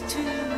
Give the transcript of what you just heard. to